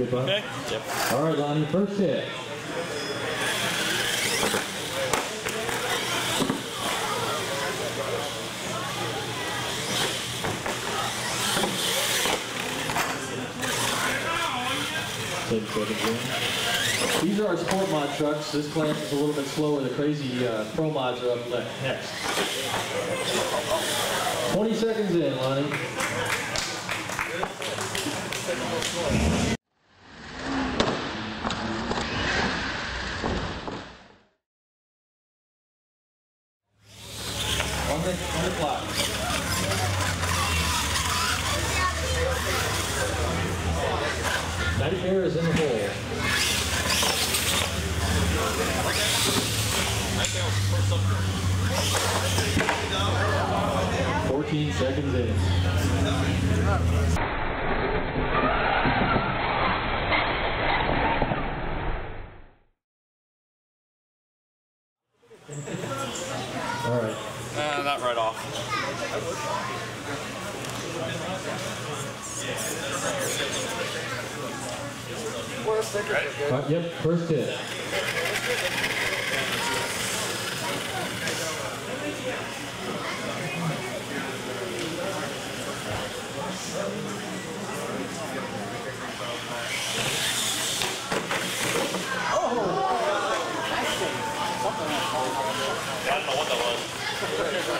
Good, Bob? Okay. Yep. All right, Lonnie, first hit. These are our sport mod trucks. This class is a little bit slower. The crazy pro mods are up next. 20 seconds in, Lonnie. On the clock. That air is in the hole. 14 seconds in. Yep, first hit. Oh! I don't know what that was.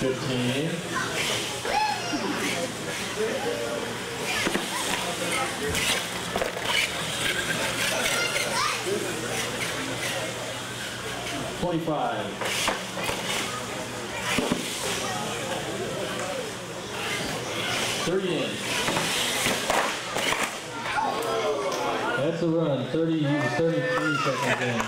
15. Three in. That's a run. 33 seconds in.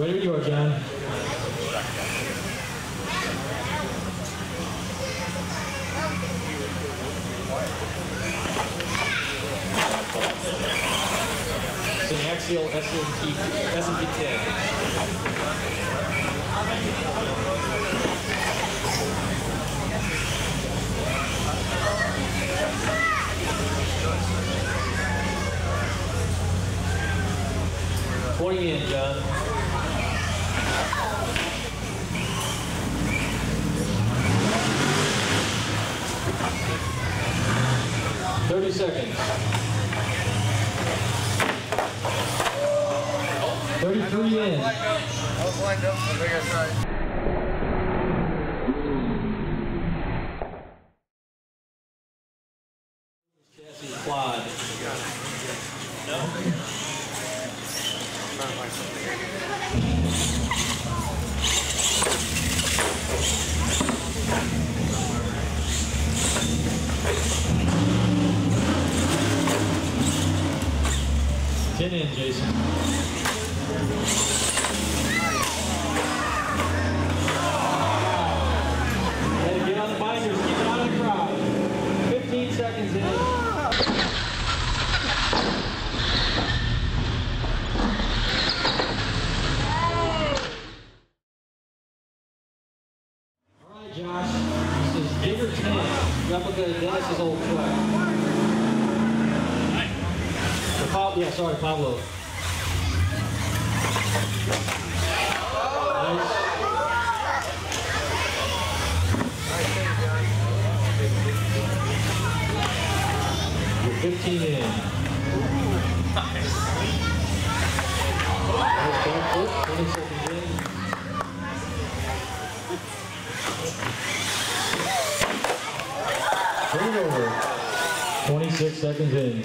Ready to go, John. It's an axial SMT10. 40 in, John. Seconds. 33 in. I was lined up on the bigger side. Chassis quad. No? Not like something. 10 in, Jason. 15 seconds in. All right, Josh. This is Digger 10, replica of Dennis's old truck. Yeah, sorry, Pablo. Nice. You're 15 in. Nice. 20 seconds in. seconds in. Alright,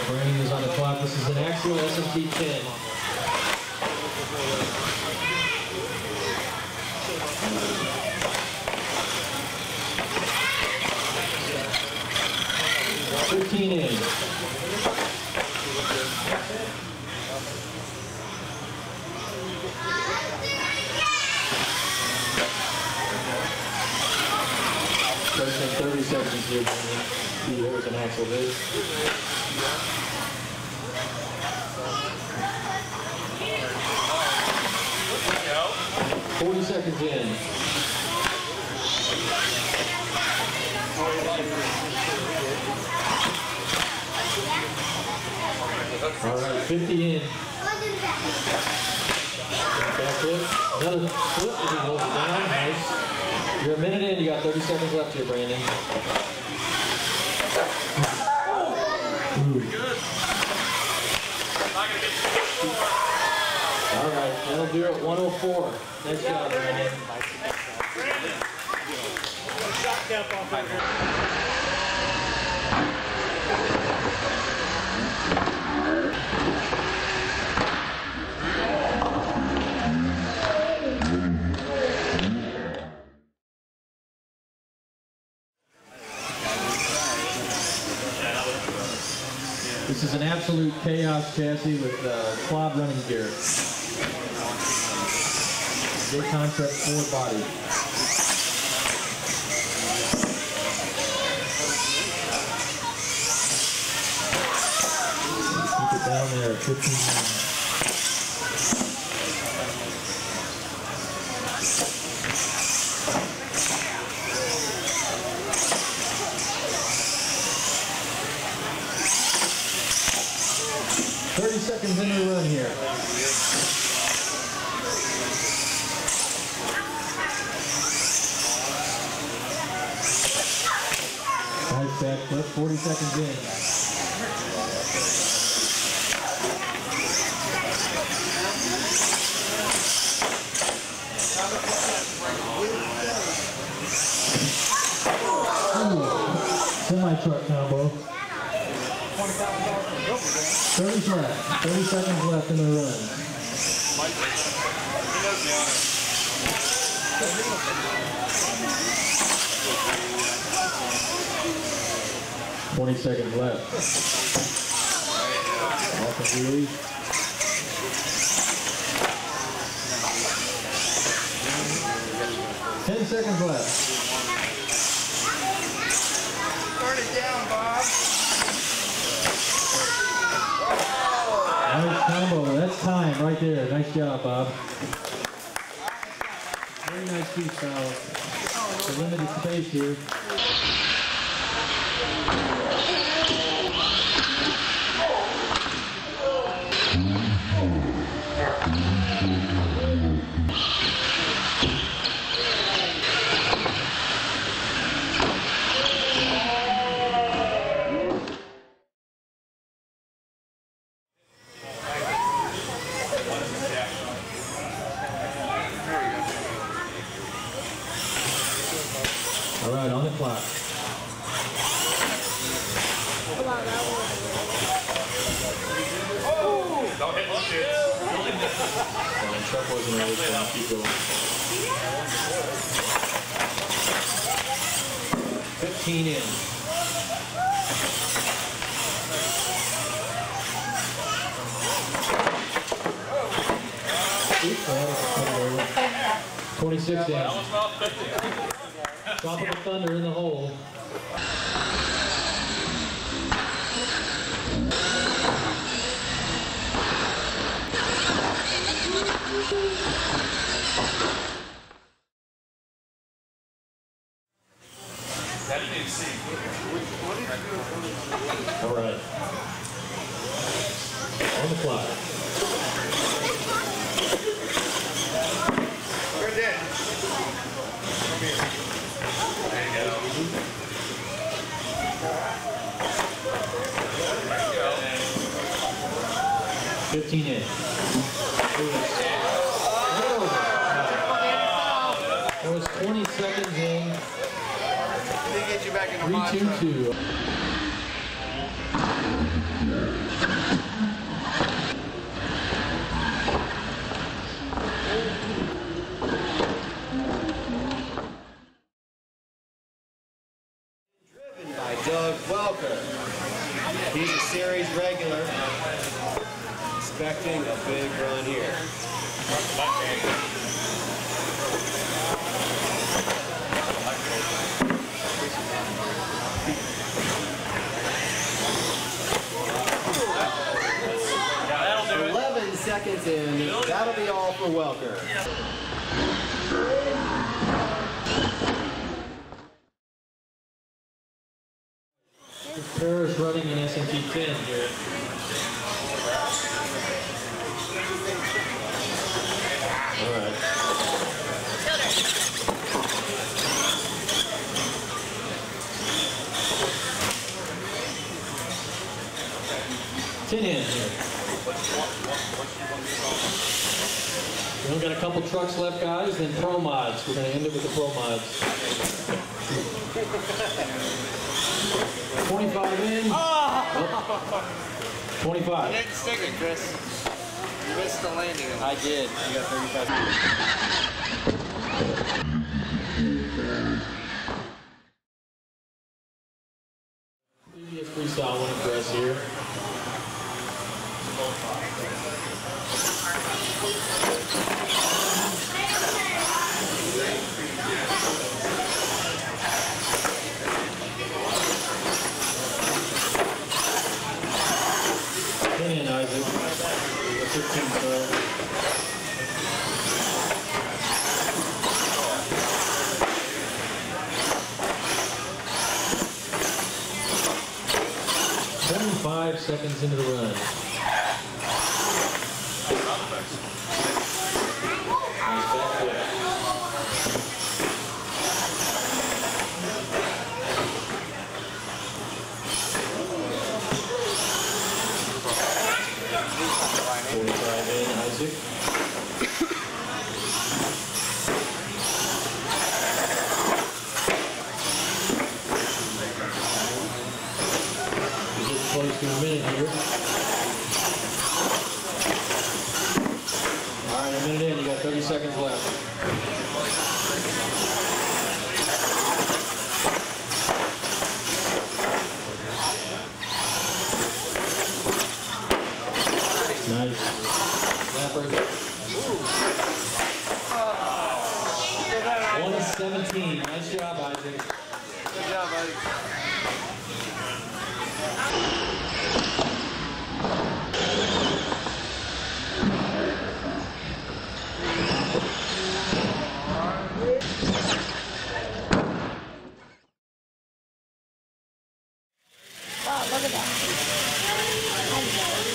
Brandon is on the clock. This is an actual SMT10. This is an absolute chaos chassis with club running gear. Good concept for body. Keep it down there, 15 minutes. Semi-truck combo. 30 seconds left in the run. Mike. 20 seconds left. Off and release. Really. 10 seconds left. Down, Bob. Nice combo. That's time right there. Nice job, Bob. Very nice piece, Pablo. It's a limited space here. 15 in. That was 20 seconds in. They get you back in the box. 3-2-2. Driven by Doug Welker. He's a series regular. Expecting a big run here. Seconds in, that'll be all for Welker. This pair is running an SMT10 here. All right. Tilter. 10 in here. We've got a couple trucks left, guys, then pro mods. We're going to end it with the pro mods. 25 in. Oh. 25. You didn't stick it, Chris. You missed the landing. I did. You got 35. Previous freestyle winner for us here. In Isaac, 25 seconds into the run. Close to a minute here. All right, a minute in, you got 30 seconds left. Nice. 117. Nice job, Isaac. Good job, Isaac.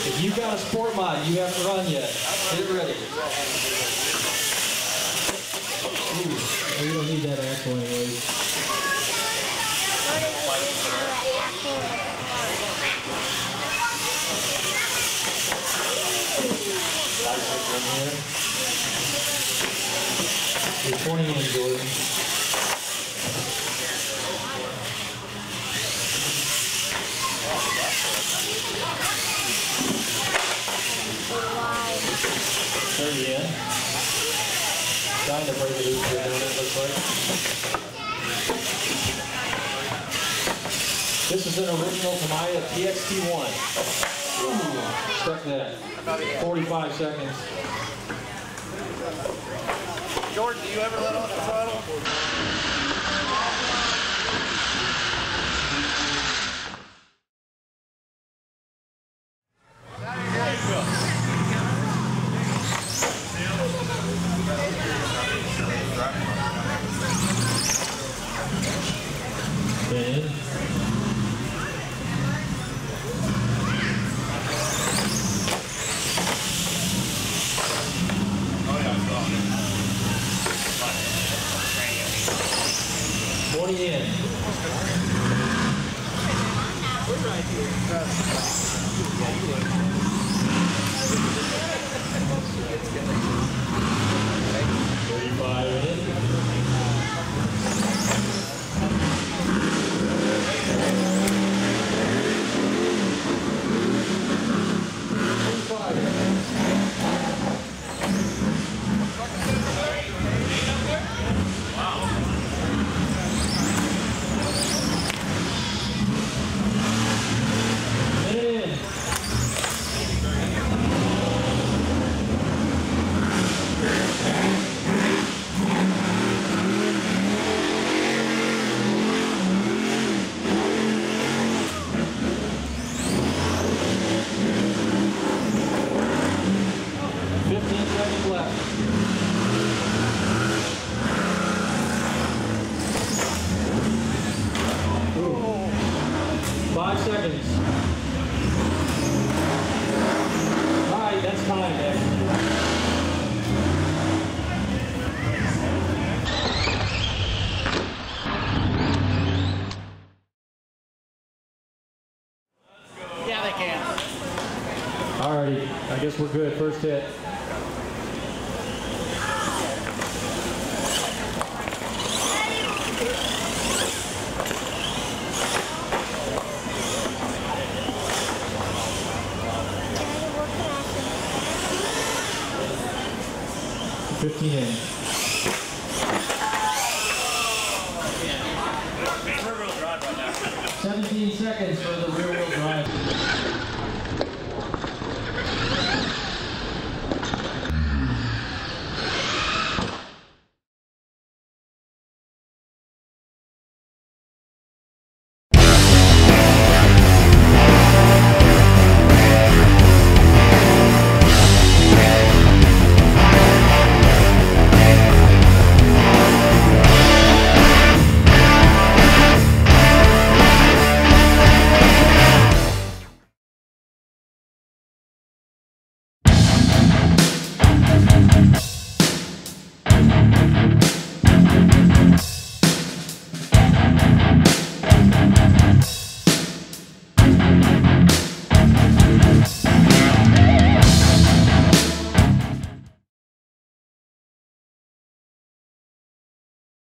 If you've got a sport mod, you haven't run yet. Get ready. Ooh, we don't need that axle anyways. 20 in, Jordan. Yeah. Trying to break it loose here, it looks like. This is an original tonight of TXT-1. Ooh, stuck that. 45 seconds. George, do you ever let off the throttle? Alrighty, I guess we're good. First hit.